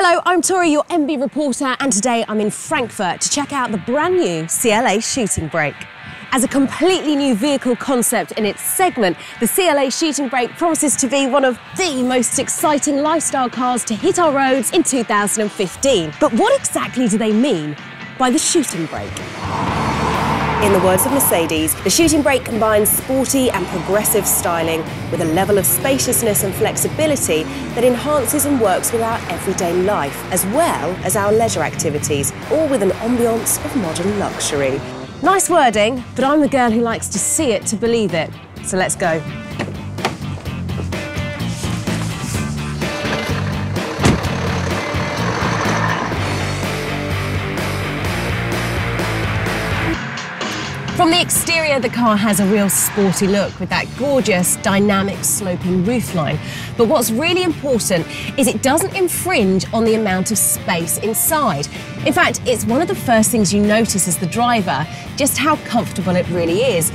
Hello, I'm Tori, your MB reporter, and today I'm in Frankfurt to check out the brand new CLA Shooting Brake. As a completely new vehicle concept in its segment, the CLA Shooting Brake promises to be one of the most exciting lifestyle cars to hit our roads in 2015. But what exactly do they mean by the shooting brake? In the words of Mercedes, the shooting brake combines sporty and progressive styling with a level of spaciousness and flexibility that enhances and works with our everyday life, as well as our leisure activities, all with an ambiance of modern luxury. Nice wording, but I'm the girl who likes to see it to believe it, so let's go. From the exterior, the car has a real sporty look with that gorgeous, dynamic, sloping roofline. But what's really important is it doesn't infringe on the amount of space inside. In fact, it's one of the first things you notice as the driver, just how comfortable it really is.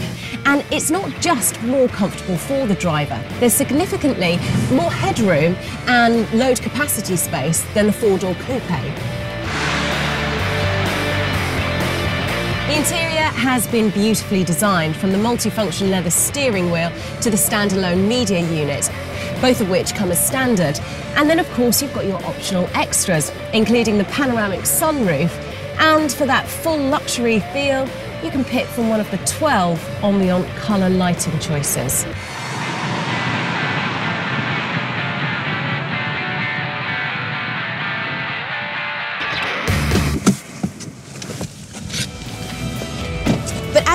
And it's not just more comfortable for the driver. There's significantly more headroom and load capacity space than the four-door coupe. The interior has been beautifully designed, from the multifunction leather steering wheel to the standalone media unit, both of which come as standard. And then, of course, you've got your optional extras, including the panoramic sunroof. And for that full luxury feel, you can pick from one of the 12 ambient colour lighting choices.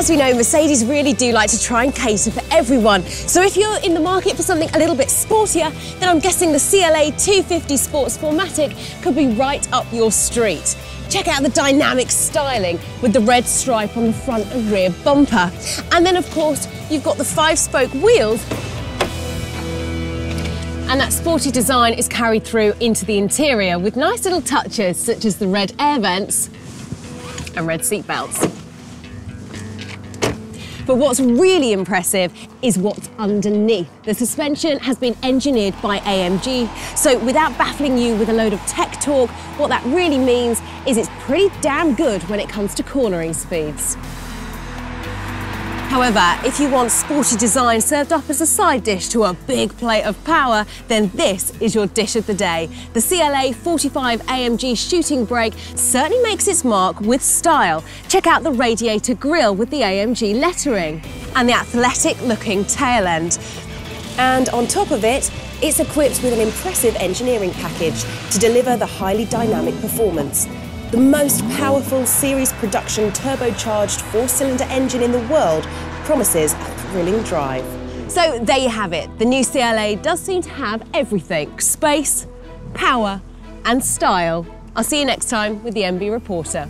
As we know, Mercedes really do like to try and cater for everyone. So if you're in the market for something a little bit sportier, then I'm guessing the CLA 250 Sport 4MATIC could be right up your street. Check out the dynamic styling with the red stripe on the front and rear bumper. And then, of course, you've got the 5-spoke wheels, and that sporty design is carried through into the interior with nice little touches such as the red air vents and red seat belts. But what's really impressive is what's underneath. The suspension has been engineered by AMG, so without baffling you with a load of tech talk, what that really means is it's pretty damn good when it comes to cornering speeds. However, if you want sporty design served up as a side dish to a big plate of power, then this is your dish of the day. The CLA 45 AMG Shooting Brake certainly makes its mark with style. Check out the radiator grille with the AMG lettering and the athletic-looking tail end. And on top of it, it's equipped with an impressive engineering package to deliver the highly dynamic performance. The most powerful series production turbocharged 4-cylinder engine in the world promises a thrilling drive. So there you have it. The new CLA does seem to have everything: space, power and style. I'll see you next time with the MB Reporter.